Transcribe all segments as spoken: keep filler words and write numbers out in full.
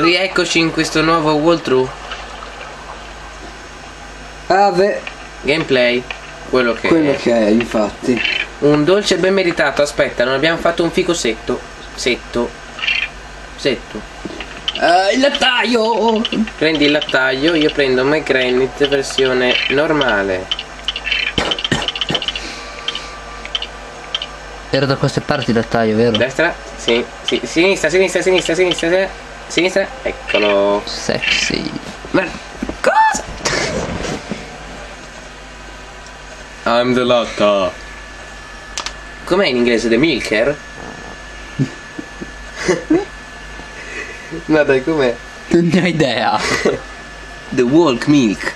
Rieccoci in questo nuovo walkthrough. Ave. Gameplay. Quello che Quello è. che è, infatti. Un dolce ben meritato. Aspetta, non abbiamo fatto un fico setto. Setto. Setto. Uh, il lattaio! Prendi il lattaio, io prendo Mekranit versione normale. Era da queste parti il lattaio, vero? Destra? Sì, sì. Sinistra, sinistra, sinistra, sinistra. Sinistra. Eccolo. Sexy. Ma cosa? I'm the latta. Com'è in inglese? The milker? No dai, com'è? Non ne ho idea. The walk milk.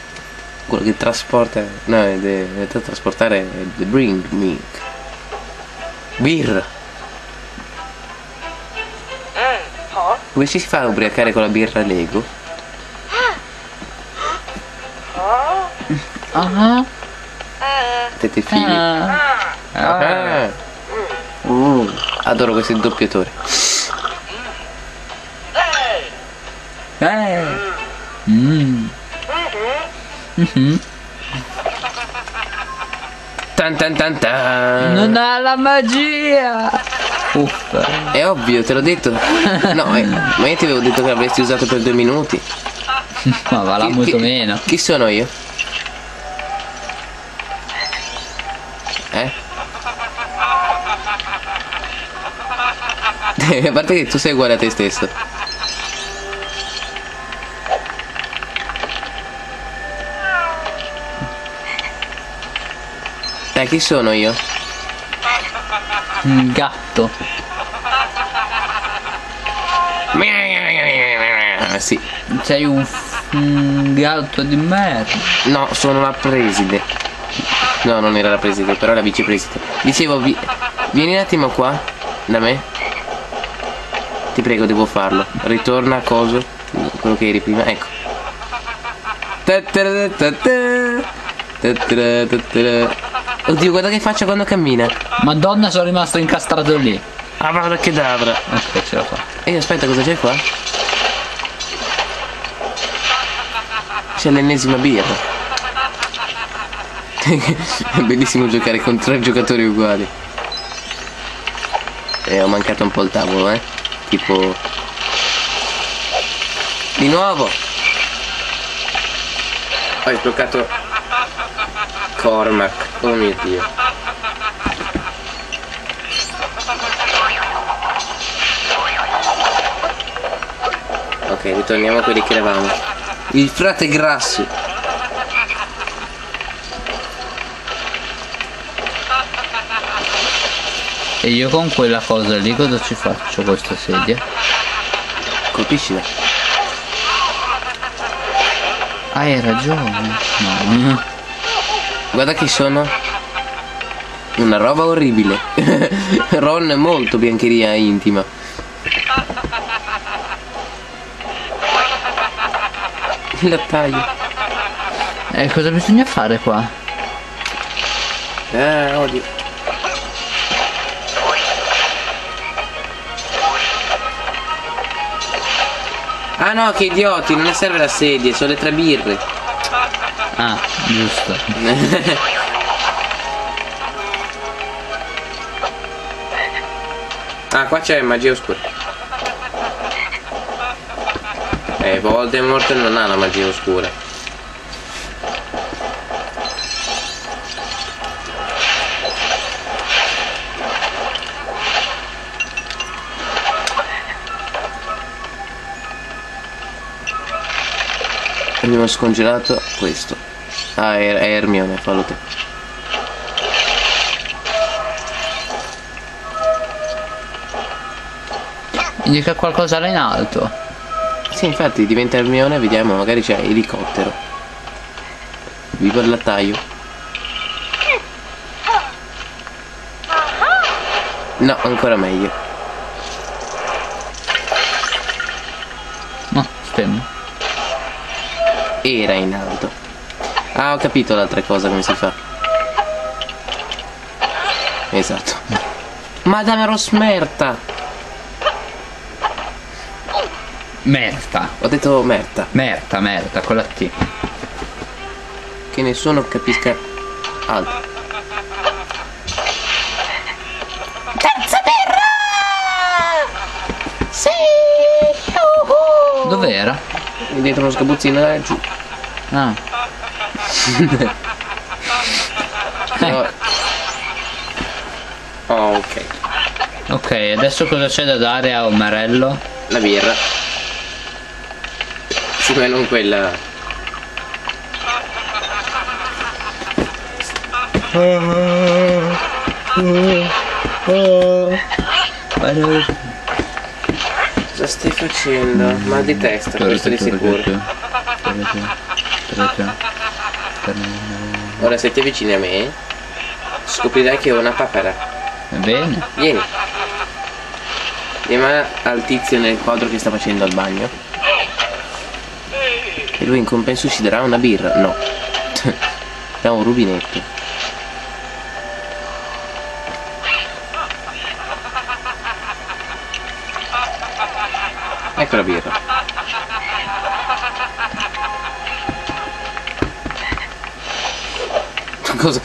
Quello che trasporta. No, è in realtà trasportare è the bring milk. Birra. Come si fa a ubriacare con la birra Lego? Ah. Tete figli. Ah. Uh, adoro questo doppiatore. Eh. Mm. Mm-hmm. Tan tan tan tan. Non ha la magia. Uffa. È ovvio, te l'ho detto. No, eh, ma io ti avevo detto che l'avresti usato per due minuti. Ma va là molto chi, meno. Chi sono io? Eh? A parte che tu sei uguale a te stesso. Dai, chi sono io? Un gatto. Sì. Sei un, un gatto di merda. No, sono la preside. No, non era la preside, però la vicepreside. Dicevo, vi... vieni un attimo qua, da me. Ti prego, devo farlo. Ritorna a coso, quello che eri prima, ecco. Ta ta ta ta ta. Oddio, guarda che faccia quando cammina. Madonna, sono rimasto incastrato lì. Avada kedavra. Ok, ce la fa. Ehi, aspetta, cosa c'è qua? C'è l'ennesima birra. È bellissimo giocare con tre giocatori uguali. E eh, ho mancato un po' il tavolo, eh. Tipo... Di nuovo. Ho sbloccato... Cormac, oh mio Dio. Ok, ritorniamo a quelli che eravamo. Il frate grasso. E io con quella cosa lì cosa ci faccio questa sedia? Colpiscila. Ah, hai ragione. No. Guarda che sono una roba orribile. Ron è molto biancheria intima. La taglio. E eh, cosa bisogna fare qua? Eh, odio. Ah no, che idioti, non ne serve la sedia, sono le tre birre. Ah, giusto. Ah, qua c'è magia oscura. Eh, Voldemort non ha la magia oscura. Abbiamo scongelato questo. Ah, è, è Hermione, fallo te. Indica qualcosa là in alto. Sì, infatti diventa Hermione, vediamo, magari c'è elicottero. Viva il lattaio. No, ancora meglio. No, stemmo. Era in alto. Ah, ho capito l'altra cosa come si fa. Esatto. Madame Rosmerta. Merta. Ho detto merta. Merta, merta, con la T. Che nessuno capisca altro. Calzaterra! Sì! Uh-huh. Dov'era? Dentro uno sgabuzzino là giù. Ah. No. Oh, ok. Ok, adesso cosa c'è da dare a Omarello? La birra. Sì, ma non quella. Oh, oh, oh. Cosa stai facendo? Mm. Mal di testa, questo di sicuro. Ora se ti avvicini a me scoprirai che ho una papera. Bene. Vieni. Andiamo al tizio nel quadro che sta facendo al bagno. E lui in compenso ci darà una birra. No. Da un rubinetto. Ecco la birra. Cosa?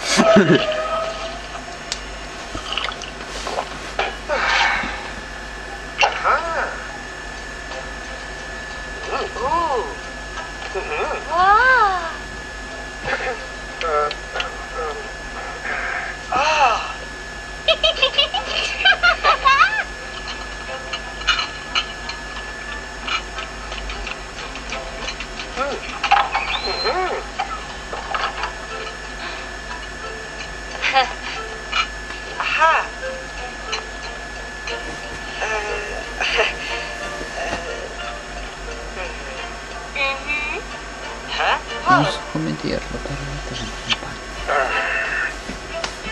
Non so come dirlo, però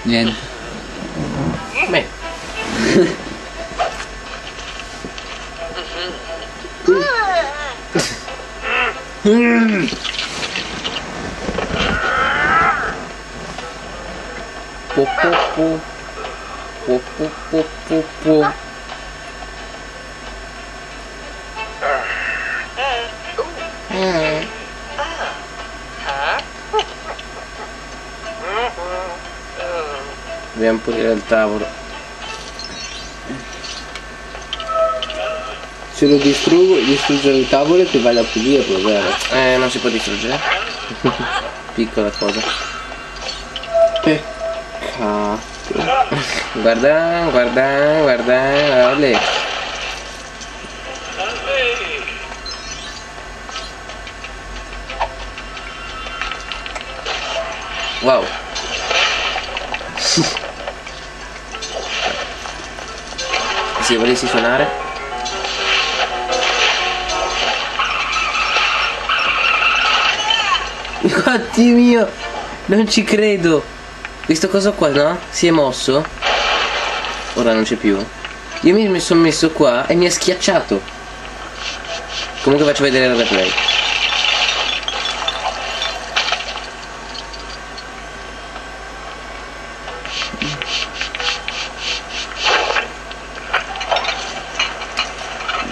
niente. Beh. Po po po po po po po. Dobbiamo pulire il tavolo. Se lo distruggo, distruggere il tavolo e ti vai a pulirlo, vero? Eh, non si può distruggere. Piccola cosa. Peccato. Guarda, guarda, guarda, guarda. Wow. Se volessi suonare quanti mio, non ci credo. Questo coso qua, no? Si è mosso? Ora non c'è più. Io mi sono messo qua e mi ha schiacciato. Comunque faccio vedere il replay.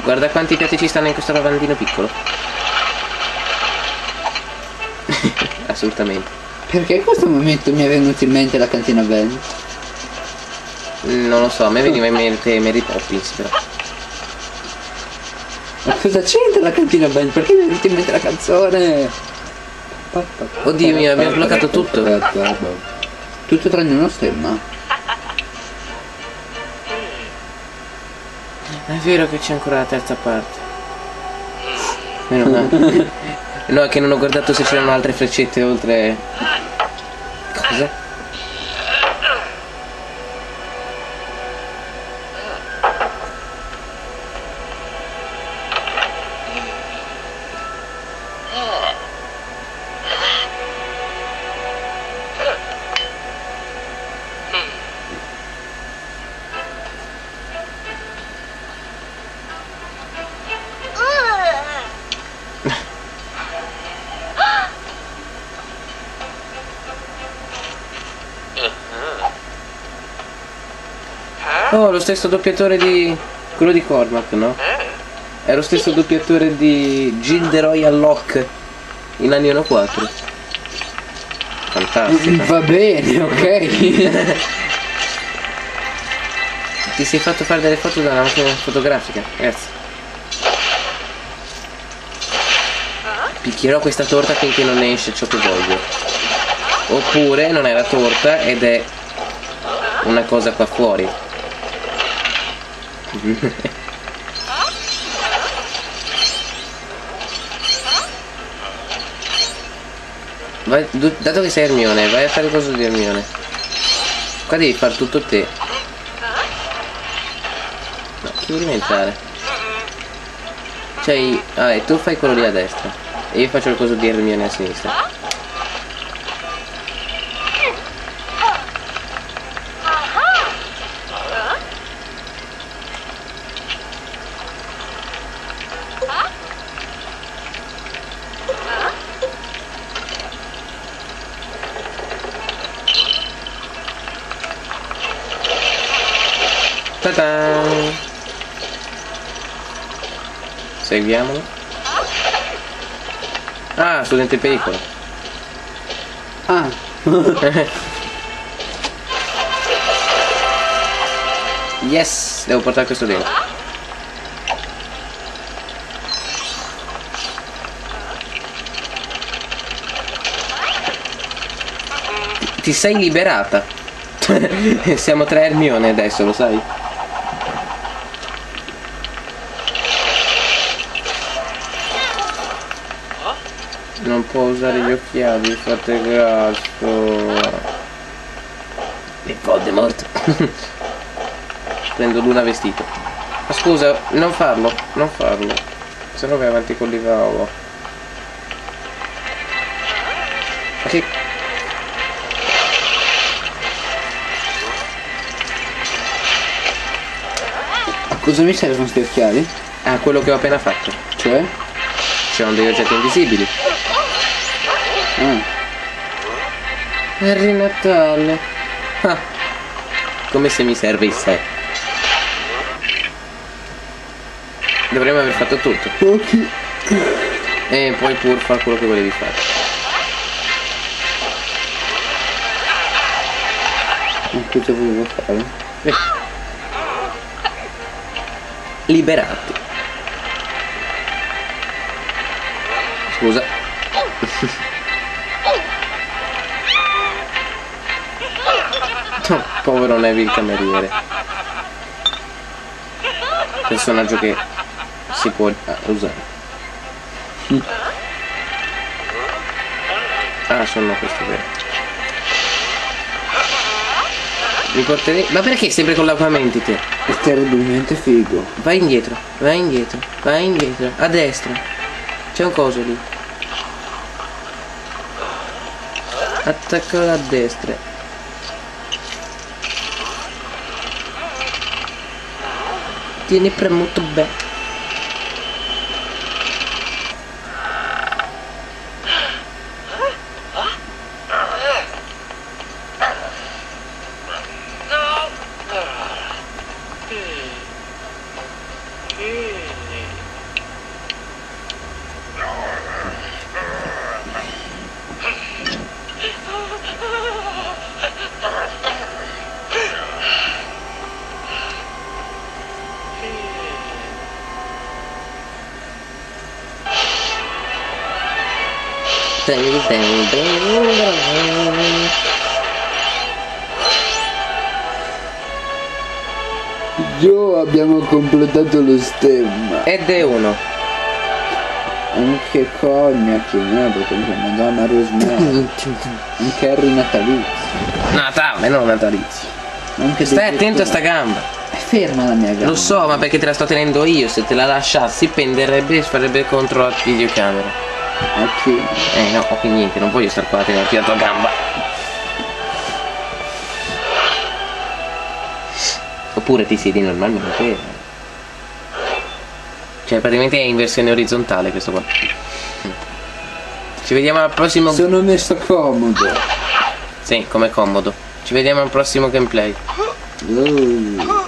Guarda quanti piatti ci stanno in questo lavandino piccolo. Assolutamente. Perché in questo momento mi è venuta in mente la cantina Bell? Non lo so, a me veniva in mente Mary Poppins però. Ma cosa c'entra la cantina Bell? Perché mi è venuta in mente la canzone? Oddio mio, abbiamo bloccato tutto. Tutto tranne uno stemma. È vero che c'è ancora la terza parte. Meno male. No, è che non ho guardato se c'erano altre freccette oltre. Cosa? Oh, lo stesso doppiatore di quello di Cormac, no? È lo stesso doppiatore di Gilderoy Lockhart in Aniano quattro. Fantastico. Va bene, ok. Ti sei fatto fare delle foto dalla macchina fotografica, grazie. Picchierò questa torta finché non ne esce ciò che voglio. Oppure non è la torta ed è una cosa qua fuori. Vai, dato che sei Hermione, vai a fare il coso di Hermione. Qua devi far tutto te. No, chi vuole diventare? Cioè, ah, e tu fai quello lì a destra e io faccio il coso di Hermione a sinistra. Seguiamolo. Ah, studente in pericolo. Ah. Yes, devo portare questo dentro. Ti sei liberata. Siamo tre Hermione adesso, lo sai? Non può usare gli occhiali, fate grasso. E Voldemort. Prendo l'una vestito. Ma scusa, non farlo, non farlo. Se no vai avanti con l'ivavo. Ok. Cosa mi servono questi occhiali? Ah, quello che ho appena fatto. Cioè? C'erano degli oggetti invisibili. Mm. È rinatale. Ah. Come se mi servisse. Dovremmo aver fatto tutto. Ok. E poi pur fare quello che volevi fare. Ma cosa volevo fare? Eh. Liberati. Scusa. Povero Neville il cameriere. Personaggio che si può ah, usare. Mm. Ah, sono questo vero. Mi porterei. Ma perché sempre con l'avamenti te? Questo è veramente figo. Vai indietro, vai indietro, vai indietro. A destra. C'è un coso lì. Attaccalo a destra. Tieni premuto bene. Io abbiamo completato lo stemma ed è uno. Anche cogna che neanche come Madame Rosmerta. Anche Harry natalizio. Natale, non natalizio. Anche stai attento a sta gamba. È ferma la mia gamba. Lo so, ma perché te la sto tenendo io. Se te la lasciassi penderebbe e farebbe contro la videocamera. Ok. Eh no, ok, niente, non voglio star qua a tenerti la tua gamba. Oppure ti siedi normalmente. Cioè praticamente è in versione orizzontale questo qua. Ci vediamo al prossimo. Sono messo comodo. Sì, come comodo. Ci vediamo al prossimo gameplay. Oh.